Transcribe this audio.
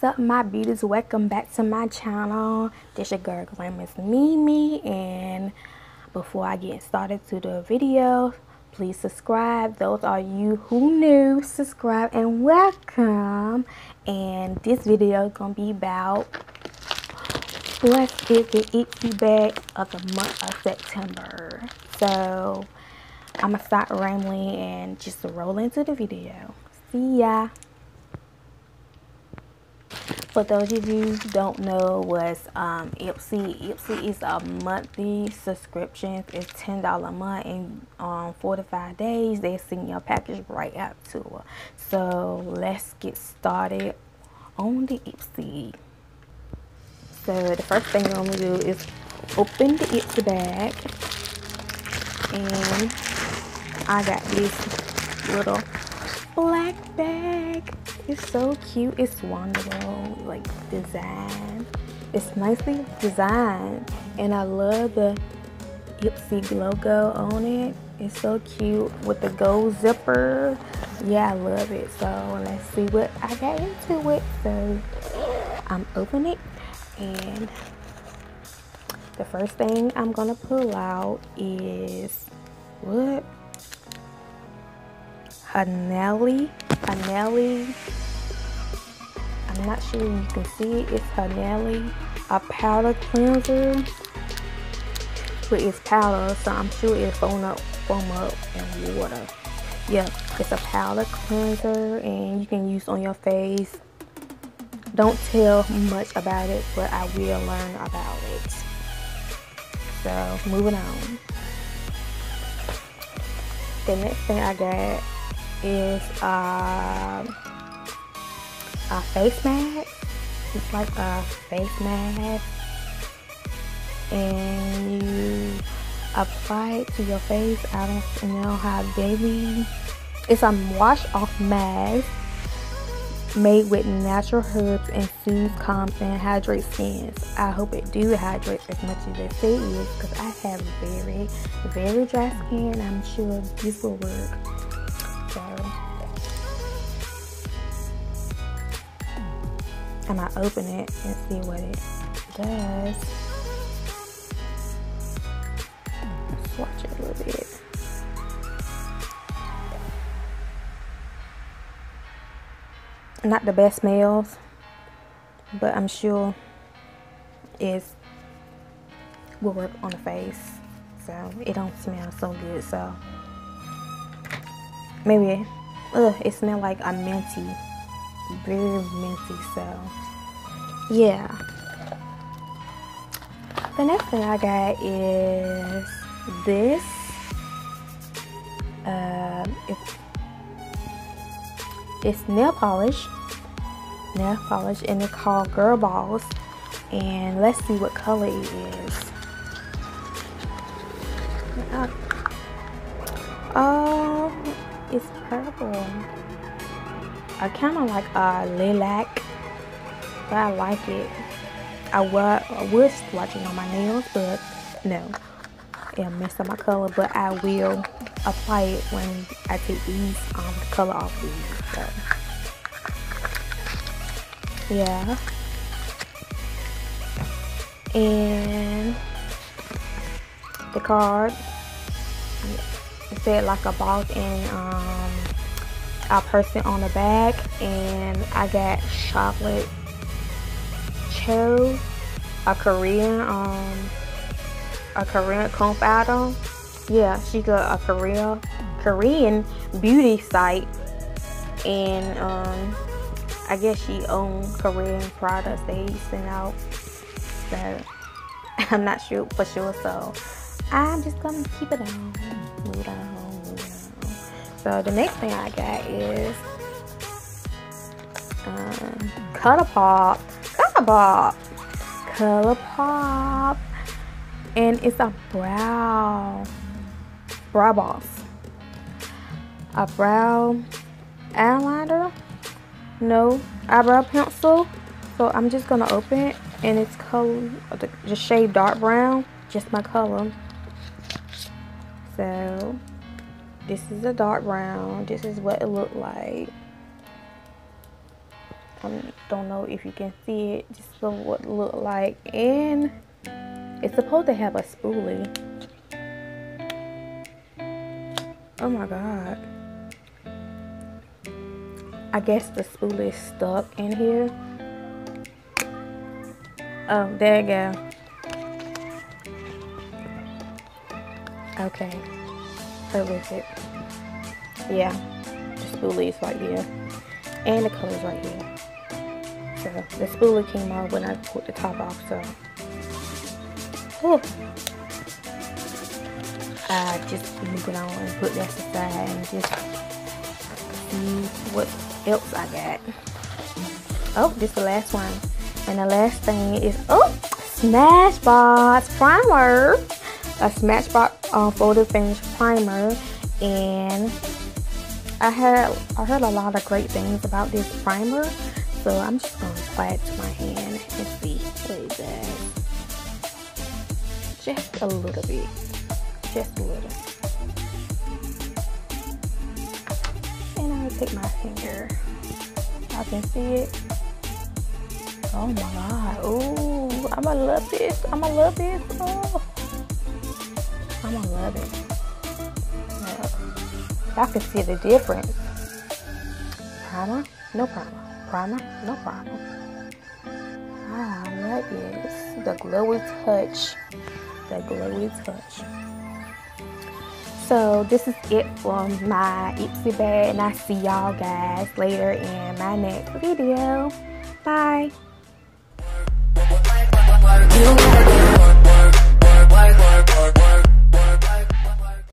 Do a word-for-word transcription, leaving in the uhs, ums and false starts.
What's up, my beauties? Welcome back to my channel. This your girl Glamorous Mimi, and before I get started to the video, please subscribe. Those are you who new, subscribe and welcome. And this video is gonna be about what is the Ipsy bag of the month of September. So I'm gonna stop rambling and just roll into the video. See ya. For those of you who don't know what's um, Ipsy, Ipsy is a monthly subscription. It's ten dollars a month, and um, four to five days, they send your package right out to her. So let's get started on the Ipsy. So the first thing I'm going to do is open the Ipsy bag. And I got this little black bag. It's so cute. It's wonderful, like, design. It's nicely designed, and I love the Ipsy logo on it. It's so cute with the gold zipper. Yeah, I love it. So let's see what I got into it. So I'm opening it, and the first thing I'm gonna pull out is what? Hanalei. Hanalei. I'm not sure you can see it. It's Hanalei, a powder cleanser. But it's powder, so I'm sure it's foam up, foam up, and water. Yeah, it's a powder cleanser, and you can use on your face. Don't tell much about it, but I will learn about it. So moving on. The next thing I got is uh, a face mask. It's like a face mask, and you apply it to your face. I don't know how, baby. It's a wash-off mask made with natural herbs and soothes, calms, and hydrates skins. I hope it do hydrate as much as they say it is, because I have very, very dry skin. I'm sure this will work. So, I'm gonna open it and see what it does. Swatch it a little bit. Not the best smells, but I'm sure it will work on the face. So it don't smell so good, so maybe ugh, it smells like a minty, very minty. So yeah, the next thing I got is this. Uh, it's It's nail polish, nail polish, and it's called Girl Balls. And let's see what color it is. Oh, it's purple. I kind of like a lilac, but I like it. I was, I was swatching on my nails, but no, it'll mess up my color. But I will apply it when I take these um the color off these. So yeah, and the card, it said like a boss and um a person on the back, and I got chocolate cho, a Korean um a Korean compadre. Yeah, she got a Korea, Korean beauty site, and um, I guess she owns Korean products they send out. So I'm not sure for sure, so I'm just gonna keep it on, move on, move on. So the next thing I got is um, Colourpop, Colourpop, Colourpop, and it's a brow. Brow Boss, a brow eyeliner, no eyebrow pencil. So I'm just gonna open it, and it's color, the shade dark brown, just my color. So this is a dark brown. This is what it looked like. I don't know if you can see it, just so what it look like. And it's supposed to have a spoolie. Oh my god, I guess the spoolie is stuck in here. Oh, there you go. Okay, so is it? Yeah, the spoolie is right here and the color is right here. So the spoolie came off when I put the top off, so whew. I just move it on and put that aside and just see what else I got. Oh, this is the last one. And the last thing is, oh, Smashbox primer. A Smashbox uh, photo finish primer. And I heard, I heard a lot of great things about this primer. So I'm just going to apply it to my hand and see what it does. Just a little bit. Just a little. And I'm gonna take my finger. Y'all can see it. Oh my god. Ooh, I'ma love this. I'ma love this. Oh. I'ma love it. Y'all can see the difference. Primer, no primer. Primer, no primer. Ah, I love this. The glowy touch. The glowy touch. So this is it for my Ipsy bag, and I see y'all guys later in my next video. Bye.